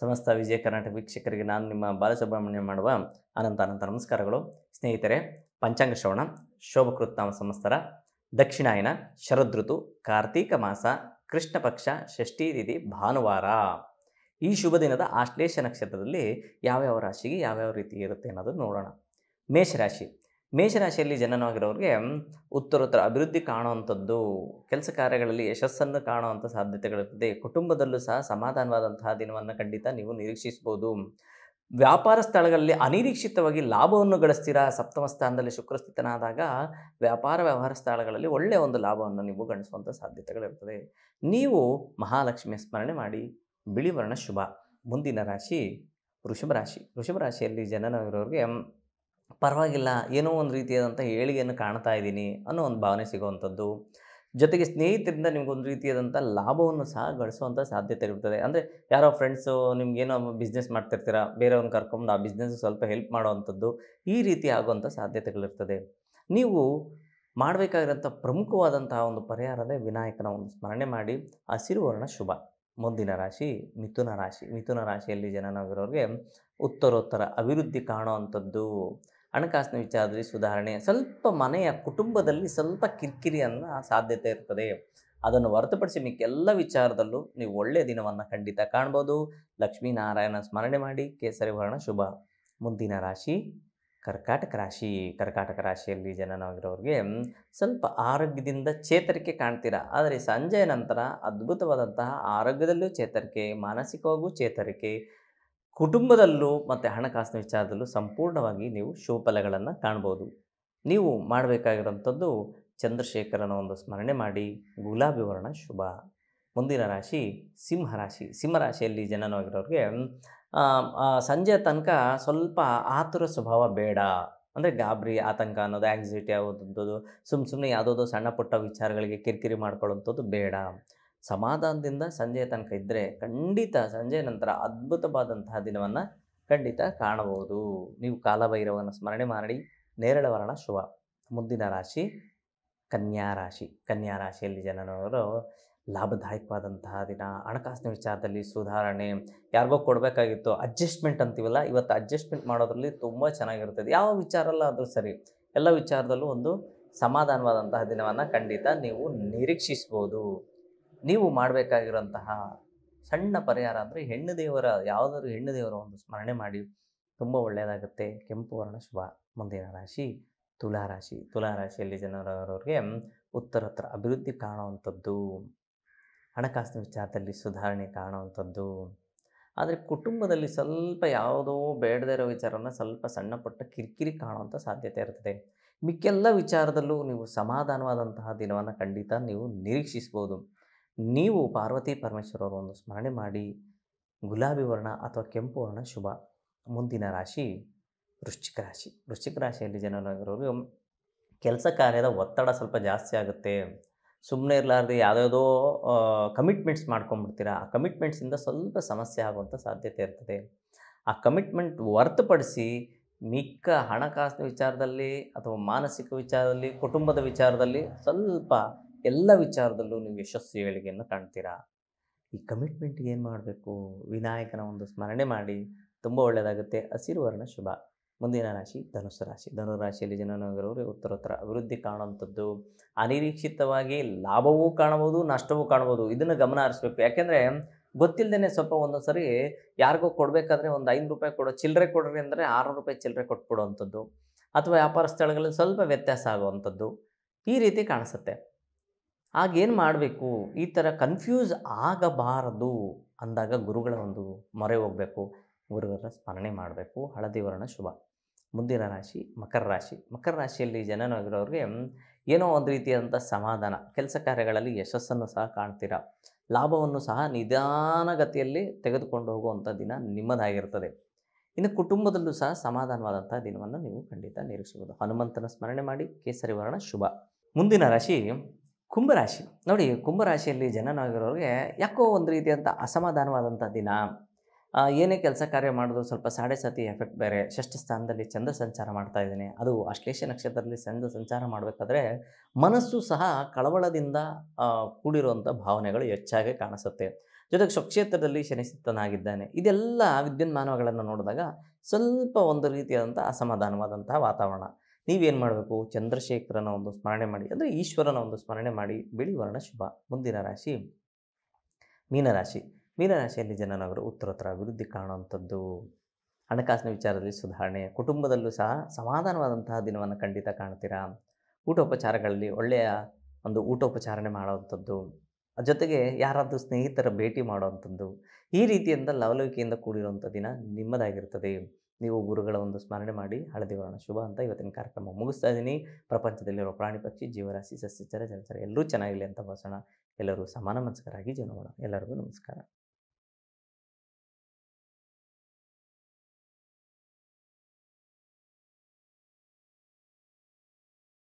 ಸಮಸ್ತ ವಿಜಯ ಕರ್ನಾಟಕ ವೀಕ್ಷಕರಿಗೆ ನಾನು ನಿಮ್ಮ ಬಾಲಸುಬ್ರಹ್ಮಣ್ಯ ಮಾಡುವ ಅನಂತ ನಮಸ್ಕಾರಗಳು ಸ್ನೇಹಿತರೆ। ಪಂಚಾಂಗ ಶ್ರವಣ ಶೋಭಕೃತ್ನಾಮ ಸಂವತ್ಸರ ದಕ್ಷಿಣಾಯನ ಶರದ್ ಋತು ಕಾರ್ತೀಕ ಮಾಸ ಕೃಷ್ಣ ಪಕ್ಷ ಷಷ್ಠಿ ತಿಥಿ ಭಾನುವಾರ। ಈ ಶುಭ ದಿನದ ಆಶ್ಲೇಷ ನಕ್ಷತ್ರದಲ್ಲಿ ಯಾವ ಯಾವ ರಾಶಿಗೆ ಯಾವ ಯಾವ ರೀತಿ ಇರುತ್ತೆ ಅನ್ನೋದನ್ನು ನೋಡೋಣ। ಮೇಷರಾಶಿ, ಮೇಷರಾಶಿಯಲ್ಲಿ ಜನನವಾಗಿರೋರಿಗೆ ಉತ್ತರೋತ್ತರ ಅಭಿವೃದ್ಧಿ ಕಾಣುವಂಥದ್ದು, ಕೆಲಸ ಕಾರ್ಯಗಳಲ್ಲಿ ಯಶಸ್ಸನ್ನು ಕಾಣುವಂಥ ಸಾಧ್ಯತೆಗಳಿರುತ್ತದೆ। ಕುಟುಂಬದಲ್ಲೂ ಸಹ ಸಮಾಧಾನವಾದಂತಹ ದಿನವನ್ನು ಖಂಡಿತ ನೀವು ನಿರೀಕ್ಷಿಸಬಹುದು। ವ್ಯಾಪಾರ ಸ್ಥಳಗಳಲ್ಲಿ ಅನಿರೀಕ್ಷಿತವಾಗಿ ಲಾಭವನ್ನು ಗಳಿಸ್ತೀರಾ। ಸಪ್ತಮ ಸ್ಥಾನದಲ್ಲಿ ಶುಕ್ರಸ್ಥಿತನಾದಾಗ ವ್ಯಾಪಾರ ಸ್ಥಳಗಳಲ್ಲಿ ಒಳ್ಳೆಯ ಒಂದು ಲಾಭವನ್ನು ನೀವು ಗಣಿಸುವಂಥ ಸಾಧ್ಯತೆಗಳಿರ್ತದೆ। ನೀವು ಮಹಾಲಕ್ಷ್ಮಿಯ ಸ್ಮರಣೆ ಮಾಡಿ। ಬಿಳಿ ವರ್ಣ ಶುಭ। ಮುಂದಿನ ರಾಶಿ ವೃಷಭ ರಾಶಿ. ವೃಷಭ ರಾಶಿಯಲ್ಲಿ ಜನನವಿರೋರಿಗೆ ಪರವಾಗಿಲ್ಲ, ಏನೋ ಒಂದು ರೀತಿಯಾದಂಥ ಏಳಿಗೆಯನ್ನು ಕಾಣ್ತಾ ಇದ್ದೀನಿ ಅನ್ನೋ ಒಂದು ಭಾವನೆ ಸಿಗುವಂಥದ್ದು, ಜೊತೆಗೆ ಸ್ನೇಹಿತರಿಂದ ನಿಮಗೊಂದು ರೀತಿಯಾದಂಥ ಲಾಭವನ್ನು ಸಹ ಗಳಿಸುವಂಥ ಸಾಧ್ಯತೆ ಇರ್ತದೆ। ಅಂದರೆ ಯಾರೋ ಫ್ರೆಂಡ್ಸು ನಿಮ್ಗೇನೋ ಬಿಸ್ನೆಸ್ ಮಾಡ್ತಿರ್ತೀರ, ಬೇರೆಯವ್ರನ್ನ ಕರ್ಕೊಂಡು ಆ ಬಿಸ್ನೆಸ್ ಸ್ವಲ್ಪ ಹೆಲ್ಪ್ ಮಾಡೋವಂಥದ್ದು, ಈ ರೀತಿ ಆಗುವಂಥ ಸಾಧ್ಯತೆಗಳಿರ್ತದೆ। ನೀವು ಮಾಡಬೇಕಾಗಿರೋಂಥ ಪ್ರಮುಖವಾದಂತಹ ಒಂದು ಪರಿಹಾರವೇ ವಿನಾಯಕನ ಒಂದು ಸ್ಮರಣೆ ಮಾಡಿ। ಹಸಿರು ವರ್ಣ ಶುಭ. ಮುಂದಿನ ರಾಶಿ ಮಿಥುನ ರಾಶಿ. ಮಿಥುನ ರಾಶಿಯಲ್ಲಿ ಜನನವಿರೋರಿಗೆ ಉತ್ತರೋತ್ತರ ಅಭಿವೃದ್ಧಿ ಕಾಣುವಂಥದ್ದು, ಹಣಕಾಸಿನ ವಿಚಾರದಲ್ಲಿ ಸುಧಾರಣೆ, ಸ್ವಲ್ಪ ಮನೆಯ ಕುಟುಂಬದಲ್ಲಿ ಸ್ವಲ್ಪ ಕಿರಿಕಿರಿಯನ್ನು ಸಾಧ್ಯತೆ ಇರ್ತದೆ। ಅದನ್ನು ಹೊರತುಪಡಿಸಿ ಮಿಕ್ಕೆಲ್ಲ ವಿಚಾರದಲ್ಲೂ ನೀವು ಒಳ್ಳೆಯ ದಿನವನ್ನು ಖಂಡಿತ ಕಾಣ್ಬೋದು। ಲಕ್ಷ್ಮೀನಾರಾಯಣ ಸ್ಮರಣೆ ಮಾಡಿ. ಕೇಸರಿ ವರ್ಣ ಶುಭ. ಮುಂದಿನ ರಾಶಿ ಕರ್ಕಾಟಕ ರಾಶಿ. ಕರ್ಕಾಟಕ ರಾಶಿಯಲ್ಲಿ ಜನನವಾಗಿರೋರಿಗೆ ಸ್ವಲ್ಪ ಆರೋಗ್ಯದಿಂದ ಚೇತರಿಕೆ ಕಾಣ್ತೀರಾ, ಆದರೆ ಸಂಜೆಯ ನಂತರ ಅದ್ಭುತವಾದಂತಹ ಆರೋಗ್ಯದಲ್ಲೂ ಚೇತರಿಕೆ, ಮಾನಸಿಕವಾಗೂ ಚೇತರಿಕೆ, ಕುಟುಂಬದಲ್ಲೂ ಮತ್ತು ಹಣಕಾಸಿನ ವಿಚಾರದಲ್ಲೂ ಸಂಪೂರ್ಣವಾಗಿ ನೀವು ಶುಭ ಫಲಗಳನ್ನು ಕಾಣ್ಬೋದು। ನೀವು ಮಾಡಬೇಕಾಗಿರೋಂಥದ್ದು ಚಂದ್ರಶೇಖರನ ಒಂದು ಸ್ಮರಣೆ ಮಾಡಿ. ಗುಲಾಬಿ ವರ್ಣ ಶುಭ. ಮುಂದಿನ ರಾಶಿ ಸಿಂಹರಾಶಿ. ಸಿಂಹರಾಶಿಯಲ್ಲಿ ಜನನವಾಗಿರೋರಿಗೆ ಸಂಜೆಯ ತನಕ ಸ್ವಲ್ಪ ಆತುರ ಸ್ವಭಾವ ಬೇಡ. ಅಂದರೆ ಗಾಬರಿ, ಆತಂಕ ಅನ್ನೋದು, ಆಂಗ್ಸೈಟಿ ಆಗೋದಂಥದ್ದು, ಸುಮ್ಮನೆ ಯಾವುದೋ ಸಣ್ಣ ಪುಟ್ಟ ವಿಚಾರಗಳಿಗೆ ಕಿರಿಕಿರಿ ಮಾಡ್ಕೊಳ್ಳೋಂಥದ್ದು ಬೇಡ. ಸಮಾಧಾನದಿಂದ ಸಂಜೆಯ ತನಕ ಇದ್ದರೆ ಖಂಡಿತ ಸಂಜೆಯ ನಂತರ ಅದ್ಭುತವಾದಂತಹ ದಿನವನ್ನು ಖಂಡಿತ ಕಾಣಬಹುದು. ನೀವು ಕಾಲಭೈರವನ ಸ್ಮರಣೆ ಮಾಡಿ. ನೇರಳೆ ವರ್ಣ ಶುಭ. ಮುಂದಿನ ರಾಶಿ ಕನ್ಯಾ ರಾಶಿ. ಕನ್ಯಾ ರಾಶಿಯಲ್ಲಿ ಜನನವರು ಲಾಭದಾಯಕವಾದಂತಹ ದಿನ, ಹಣಕಾಸಿನ ವಿಚಾರದಲ್ಲಿ ಸುಧಾರಣೆ, ಯಾರಿಗೋ ಕೊಡಬೇಕಾಗಿತ್ತು ಅಡ್ಜಸ್ಟ್ಮೆಂಟ್ ಅಂತೀವಲ್ಲ, ಇವತ್ತು ಅಡ್ಜಸ್ಟ್ಮೆಂಟ್ ಮಾಡೋದ್ರಲ್ಲಿ ತುಂಬ ಚೆನ್ನಾಗಿರ್ತದೆ. ಯಾವ ವಿಚಾರಲ್ಲ ಆದರೂ ಸರಿ, ಎಲ್ಲ ವಿಚಾರದಲ್ಲೂ ಒಂದು ಸಮಾಧಾನವಾದಂತಹ ದಿನವನ್ನು ಖಂಡಿತ ನೀವು ನಿರೀಕ್ಷಿಸ್ಬೋದು. ನೀವು ಮಾಡಬೇಕಾಗಿರೋಂತಹ ಸಣ್ಣ ಪರಿಹಾರ ಅಂದರೆ ಯಾವುದಾದ್ರೂ ಹೆಣ್ಣು ದೇವರ ಒಂದು ಸ್ಮರಣೆ ಮಾಡಿ, ತುಂಬ ಒಳ್ಳೆಯದಾಗುತ್ತೆ. ಕೆಂಪು ವರ್ಣ ಶುಭ. ಮುಂದಿನ ರಾಶಿ ತುಲಾರಾಶಿ. ತುಲಾರಾಶಿಯಲ್ಲಿ ಜನರವರವ್ರಿಗೆ ಉತ್ತರೋತ್ತರ ಅಭಿವೃದ್ಧಿ ಕಾಣುವಂಥದ್ದು, ಹಣಕಾಸಿನ ವಿಚಾರದಲ್ಲಿ ಸುಧಾರಣೆ ಕಾಣುವಂಥದ್ದು, ಆದರೆ ಕುಟುಂಬದಲ್ಲಿ ಸ್ವಲ್ಪ ಯಾವುದೋ ಬೇಡದೇ ಇರೋ ವಿಚಾರನ ಸ್ವಲ್ಪ ಸಣ್ಣ ಪುಟ್ಟ ಕಿರಿಕಿರಿ ಕಾಣುವಂಥ ಸಾಧ್ಯತೆ ಇರ್ತದೆ. ಮಿಕ್ಕೆಲ್ಲ ವಿಚಾರದಲ್ಲೂ ನೀವು ಸಮಾಧಾನವಾದಂತಹ ದಿನವನ್ನು ಖಂಡಿತ ನೀವು ನಿರೀಕ್ಷಿಸ್ಬೋದು. ನೀವು ಪಾರ್ವತಿ ಪರಮೇಶ್ವರರ ಒಂದು ಸ್ಮರಣೆ ಮಾಡಿ. ಗುಲಾಬಿ ವರ್ಣ ಅಥವಾ ಕೆಂಪು ವರ್ಣ ಶುಭ. ಮುಂದಿನ ರಾಶಿ ವೃಶ್ಚಿಕ ರಾಶಿ. ವೃಶ್ಚಿಕ ರಾಶಿಯಲ್ಲಿ ಜನರಾಗಿರೋರು ಕೆಲಸ ಕಾರ್ಯದ ಒತ್ತಡ ಸ್ವಲ್ಪ ಜಾಸ್ತಿ ಆಗುತ್ತೆ. ಸುಮ್ಮನೆ ಇರಲಾರ್ದು ಯಾವುದೋ ಕಮಿಟ್ಮೆಂಟ್ಸ್ ಮಾಡ್ಕೊಂಡ್ಬಿಡ್ತೀರಾ. ಆ ಕಮಿಟ್ಮೆಂಟ್ಸಿಂದ ಸ್ವಲ್ಪ ಸಮಸ್ಯೆ ಆಗುವಂಥ ಸಾಧ್ಯತೆ ಇರ್ತದೆ. ಆ ಕಮಿಟ್ಮೆಂಟ್ ಹೊರತುಪಡಿಸಿ ಮಿಕ್ಕ ಹಣಕಾಸಿನ ವಿಚಾರದಲ್ಲಿ ಅಥವಾ ಮಾನಸಿಕ ವಿಚಾರದಲ್ಲಿ, ಕುಟುಂಬದ ವಿಚಾರದಲ್ಲಿ, ಸ್ವಲ್ಪ ಎಲ್ಲ ವಿಚಾರದಲ್ಲೂ ನೀವು ಯಶಸ್ಸು ಏಳಿಗೆಯನ್ನು ಕಾಣ್ತೀರಾ. ಈ ಕಮಿಟ್ಮೆಂಟ್ಗೆ ಏನು ಮಾಡಬೇಕು? ವಿನಾಯಕನ ಒಂದು ಸ್ಮರಣೆ ಮಾಡಿ, ತುಂಬ ಒಳ್ಳೆಯದಾಗುತ್ತೆ. ಹಸಿರು ವರ್ಣ ಶುಭ. ಮುಂದಿನ ರಾಶಿ ಧನುಸ್ಸು ರಾಶಿ. ಧನುರಾಶಿಯಲ್ಲಿ ಜನನವರವರು ಉತ್ತರೋತ್ತರ ಅಭಿವೃದ್ಧಿ ಕಾಣುವಂಥದ್ದು, ಅನಿರೀಕ್ಷಿತವಾಗಿ ಲಾಭವೂ ಕಾಣಬಹುದು, ನಷ್ಟವೂ ಕಾಣಬಹುದು. ಇದನ್ನು ಗಮನ ಹರಿಸ್ಬೇಕು. ಯಾಕೆಂದರೆ ಗೊತ್ತಿಲ್ಲದೇ ಸ್ವಲ್ಪ ಒಂದೊಂದು ಸರಿ ಯಾರಿಗೋ ಕೊಡಬೇಕಾದ್ರೆ ಒಂದು 5 ರೂಪಾಯಿ ಕೊಡೋ ಚಿಲ್ಲರೆ ಕೊಡ್ರಿ ಅಂದರೆ 6 ರೂಪಾಯಿ ಚಿಲ್ಲರೆ ಕೊಟ್ಬಿಡುವಂಥದ್ದು, ಅಥವಾ ವ್ಯಾಪಾರ ಸ್ಥಳಗಳಲ್ಲಿ ಸ್ವಲ್ಪ ವ್ಯತ್ಯಾಸ ಆಗುವಂಥದ್ದು, ಈ ರೀತಿ ಕಾಣಿಸುತ್ತೆ. ಆಗೇನು ಮಾಡಬೇಕು? ಈ ಥರ ಕನ್ಫ್ಯೂಸ್ ಆಗಬಾರದು ಅಂದಾಗ ಗುರುಗಳ ಒಂದು ಮೊರೆ ಹೋಗಬೇಕು, ಗುರುಗಳ ಸ್ಮರಣೆ ಮಾಡಬೇಕು. ಹಳದಿ ವರ್ಣ ಶುಭ. ಮುಂದಿನ ರಾಶಿ ಮಕರ ರಾಶಿ. ಮಕರ ರಾಶಿಯಲ್ಲಿ ಜನನವಾಗಿರೋರಿಗೆ ಏನೋ ಒಂದು ರೀತಿಯಾದಂಥ ಸಮಾಧಾನ, ಕೆಲಸ ಕಾರ್ಯಗಳಲ್ಲಿ ಯಶಸ್ಸನ್ನು ಸಹ ಕಾಣ್ತೀರಾ, ಲಾಭವನ್ನು ಸಹ ನಿಧಾನಗತಿಯಲ್ಲಿ ತೆಗೆದುಕೊಂಡು ಹೋಗುವಂಥ ದಿನ ನಿಮ್ಮದಾಗಿರ್ತದೆ. ಇನ್ನು ಕುಟುಂಬದಲ್ಲೂ ಸಹ ಸಮಾಧಾನವಾದಂಥ ದಿನವನ್ನು ನೀವು ಖಂಡಿತ ನಿರೀಕ್ಷಿಸಬಹುದು. ಹನುಮಂತನ ಸ್ಮರಣೆ ಮಾಡಿ. ಕೇಸರಿ ವರ್ಣ ಶುಭ. ಮುಂದಿನ ರಾಶಿ ಕುಂಭರಾಶಿ. ನೋಡಿ, ಕುಂಭರಾಶಿಯಲ್ಲಿ ಜನನವಾಗಿರೋರಿಗೆ ಯಾಕೋ ಒಂದು ರೀತಿಯಾದಂಥ ಅಸಮಾಧಾನವಾದಂಥ ದಿನ. ಏನೇ ಕೆಲಸ ಕಾರ್ಯ ಮಾಡಿದ್ರು ಸ್ವಲ್ಪ ಸಾಡೆಸಾತಿ ಎಫೆಕ್ಟ್ ಬೇರೆ. ಷಷ್ಠ ಸ್ಥಾನದಲ್ಲಿ ಚಂದ್ರ ಸಂಚಾರ ಮಾಡ್ತಾ ಇದ್ದೀನಿ, ಅದು ಆಶ್ಲೇಷ ನಕ್ಷತ್ರದಲ್ಲಿ ಚಂದ್ರ ಸಂಚಾರ ಮಾಡಬೇಕಾದ್ರೆ ಮನಸ್ಸು ಸಹ ಕಳವಳದಿಂದ ಕೂಡಿರುವಂಥ ಭಾವನೆಗಳು ಹೆಚ್ಚಾಗಿ ಕಾಣಿಸುತ್ತೆ. ಜೊತೆಗೆ ಸ್ವಕ್ಷೇತ್ರದಲ್ಲಿ ಶನಿಸಿತ್ತನಾಗಿದ್ದಾನೆ. ಇದೆಲ್ಲ ವಿದ್ಯನ್ಮಾನಗಳನ್ನು ನೋಡಿದಾಗ ಸ್ವಲ್ಪ ಒಂದು ರೀತಿಯಾದಂಥ ಅಸಮಾಧಾನವಾದಂತಹ ವಾತಾವರಣ. ನೀವೇನು ಮಾಡಬೇಕು, ಚಂದ್ರಶೇಖರನ ಒಂದು ಸ್ಮರಣೆ ಮಾಡಿ, ಅಂದರೆ ಈಶ್ವರನ ಒಂದು ಸ್ಮರಣೆ ಮಾಡಿ. ಬಿಳಿ ವರ್ಣ ಶುಭ. ಮುಂದಿನ ರಾಶಿ ಮೀನರಾಶಿ. ಮೀನರಾಶಿಯಲ್ಲಿ ಜನನವರು ಉತ್ತರೋತ್ತರ ಅಭಿವೃದ್ಧಿ ಕಾಣುವಂಥದ್ದು. ಹಣಕಾಸಿನ ವಿಚಾರದಲ್ಲಿ ಸುಧಾರಣೆ, ಕುಟುಂಬದಲ್ಲೂ ಸಹ ಸಮಾಧಾನವಾದಂತಹ ದಿನವನ್ನು ಖಂಡಿತ ಕಾಣ್ತೀರಾ. ಊಟೋಪಚಾರಗಳಲ್ಲಿ ಒಳ್ಳೆಯ ಒಂದು ಊಟೋಪಚಾರಣೆ ಮಾಡುವಂಥದ್ದು, ಜೊತೆಗೆ ಯಾರಾದರೂ ಸ್ನೇಹಿತರ ಭೇಟಿ ಮಾಡುವಂಥದ್ದು, ಈ ರೀತಿಯಿಂದ ಲವಲವಿಕೆಯಿಂದ ಕೂಡಿರುವಂಥ ದಿನ ನಿಮ್ಮದಾಗಿರ್ತದೆ. ನೀವು ಗುರುಗಳ ಒಂದು ಸ್ಮರಣೆ ಮಾಡಿ. ಹಳದಿ ವರ್ಣ ಶುಭ ಅಂತ ಇವತ್ತಿನ ಕಾರ್ಯಕ್ರಮ ಮುಗಿಸ್ತಾ ಇದ್ದೀನಿ. ಪ್ರಪಂಚದಲ್ಲಿರುವ ಪ್ರಾಣಿ ಪಕ್ಷಿ ಜೀವರಾಶಿ ಸಸ್ಯಚರ ಜಲಚರ ಎಲ್ಲರೂ ಚೆನ್ನಾಗಿರಲಿ ಅಂತ ಭಾವಿಸೋಣ. ಎಲ್ಲರೂ ಸಮಾನ ಮನಸ್ಕರಾಗಿ ಜೀವನ ಮಾಡೋಣ. ಎಲ್ಲರಿಗೂ ನಮಸ್ಕಾರ.